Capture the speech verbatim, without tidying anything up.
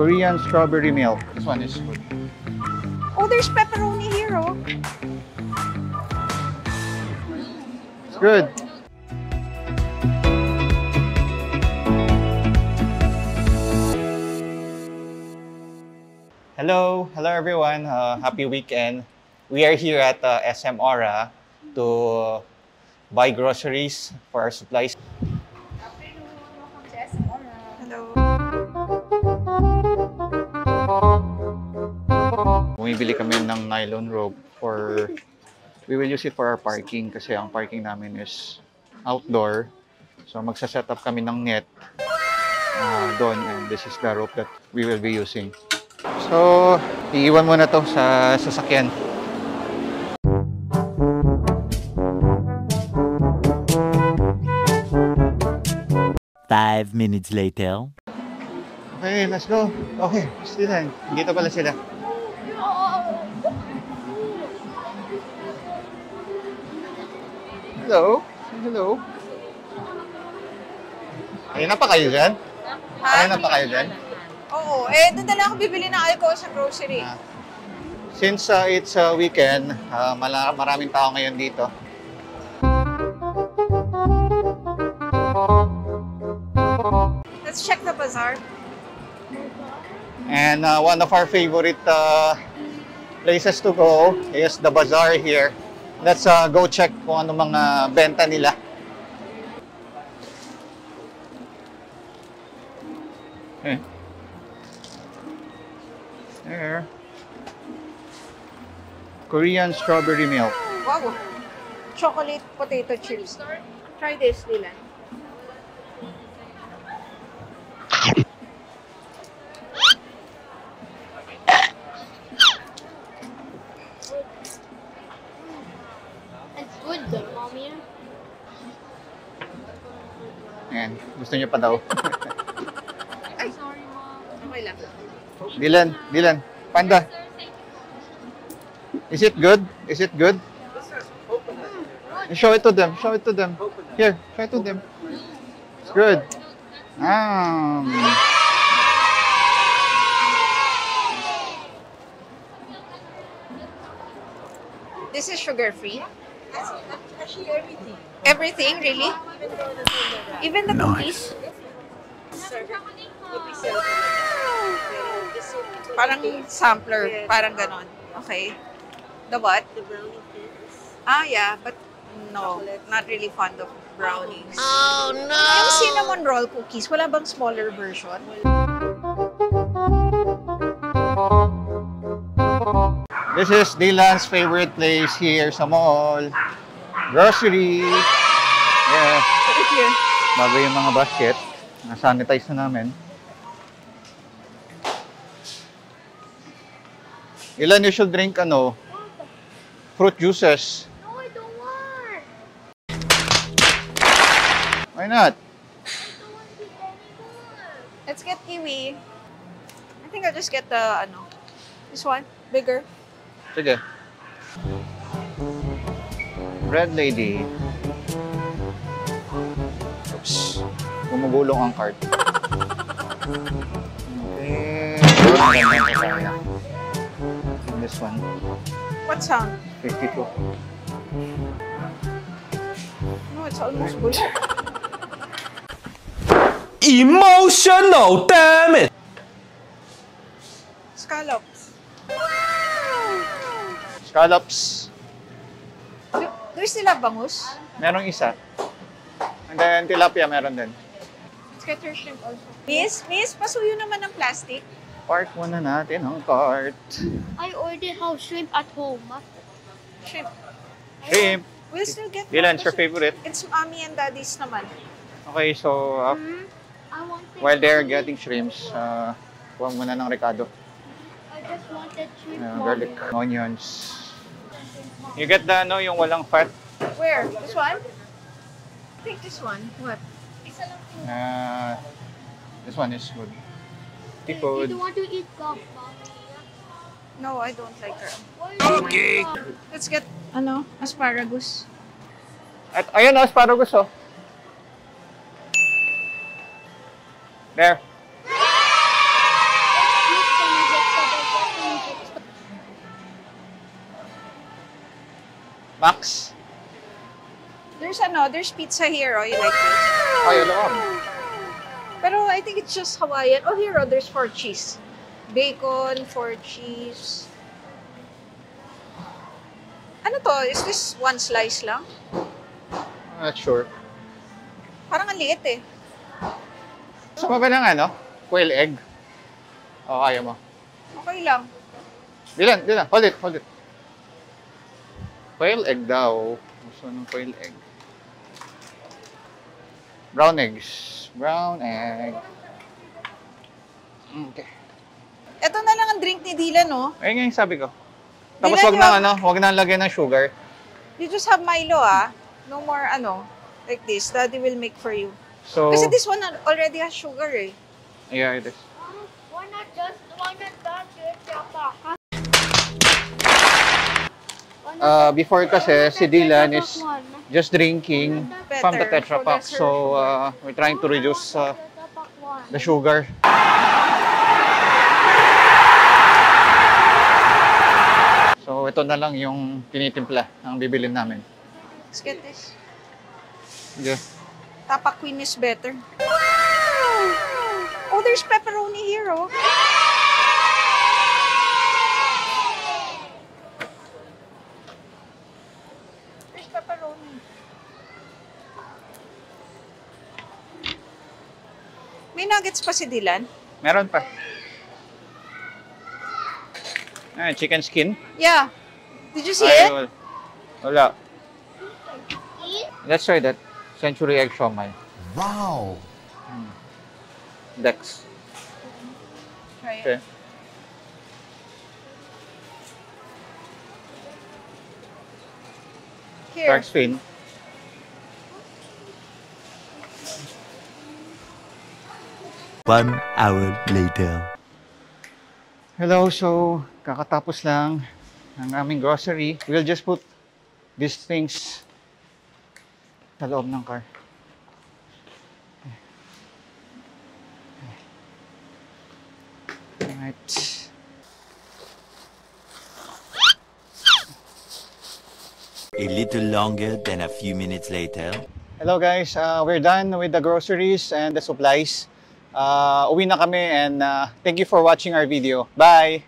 Korean strawberry milk. This one is good. Oh, there's pepperoni here, oh. It's good. Hello, hello everyone. Uh, happy weekend. We are here at uh, S M Aura to uh, buy groceries for our supplies. Bumibili kami ng nylon rope for, we will use it for our parking kasi ang parking namin is outdoor. So magsa-set up kami ng net uh, doon, and this is the rope that we will be using. So iiwan muna to sa sasakyan. Five minutes later. Okay, let's go. Okay, sila. Dito pala sila. Hello. Hello. Ayun na pa kayo dyan? Ayun na pa kayo dyan? Oo. Eh, doon talaga ako bibili ng alcohol sa grocery. Uh, since uh, it's uh, weekend, uh, maraming tao ngayon dito. Let's check the bazaar. And uh, one of our favorite uh, places to go is the bazaar here. Let's uh, go check kung ano mga benta nila. Okay. There. Korean strawberry milk. Wow! Chocolate potato chips. Try this, Dylan. Ayan, gusto niya pa daw. Ay, sorry mom. Okay lang. Dylan, Dylan, panda. Is it good? Is it good? Show it to them, show it to them. Here, show it to them. It's good. Um. This is sugar-free. Actually, everything. Everything, really? Even the cookies? Wow. Parang sampler, parang ganon. Okay. The what? The brownie things. Ah, yeah, but no, not really fond of brownies. Oh, no! Yung cinnamon roll cookies, wala bang smaller version? This is Dylan's favorite place here sa mall. Grocery! Yeah. Bago yung mga basket. Na-sanitize na namin. Ilan you should drink, ano? Fruit juices. No, I don't want! Why not? I don't want to eat anymore. Let's get kiwi. I think I'll just get the, ano, this one, bigger. Sige. Red Lady. Oops. Gumugulong ang cart. Okay. This one. What sound? fifty-two. No, it's almost full. Emotional, damn it! Scallops. Scallops. There's sila bangus? Merong isa. And then, tilapia meron din. Let's get your shrimp also. Miss, miss, pasuyo naman ng plastic. Park muna natin ang cart. I ordered house shrimp at home. Shrimp. Shrimp. We'll still get Dylan, it's your favorite? It's mommy and daddy's naman. Okay, so uh, mm-hmm. I while they're getting shrimps, uh, kuha muna ng recado. I just wanted shrimp. Uh, garlic, onions. You get the ano, yung walang fat? Where? This one? I think this one. What? Uh, this one is good. You don't want to eat crab, mommy? No, I don't like crab. Okay! Let's get, ano, asparagus. At, ayun, asparagus, oh. There. Max? There's ano, there's pizza here. Oh, you like this? Oh, you love. Pero I think it's just Hawaiian. Oh, here, oh, there's four cheese. Bacon, four cheese. Ano to? Is this one slice lang? I'm not sure. Parang ang liit eh. Gusto mo ba ng ano? Quail egg? Oo, ayaw mo. Okay lang. Dylan, Dylan, hold it, hold it. Quail egg daw. Gusto ng quail egg. Brown eggs. Brown egg. Okay. Ito na lang ang drink ni Dylan, no? Ayun nga yung sabi ko. Tapos Dylan, wag na, ano, wag na lagyan ng sugar. You just have Milo, ah. No more, ano, like this. Daddy will make for you. So, kasi this one already has sugar, eh. Yeah, it is. Why not just, why not that Tetra Pak? Uh, before kasi si Dylan is just drinking better from the Tetra Pak, so uh, we're trying to reduce uh, the sugar. So ito na lang yung tinitimpla ang bibilin namin. Let's get this. Yeah. Tapa Queen is better. Wow! Oh, there's pepperoni here, oh. May nuggets pa si Dylan? Meron pa. Ah, chicken skin? Yeah. Did you see Ay, it? Wala. wala. Let's try that. Century egg shawmai. Wow! Hmm. Dex. Try okay. it. Here. Dark skin. One hour later. Hello, so kakatapos lang ng aming grocery. We'll just put these things sa loob ng car. Alright. A little longer than a few minutes later. Hello guys, uh, we're done with the groceries and the supplies. Uh, uwi na kami and uh, thank you for watching our video. Bye!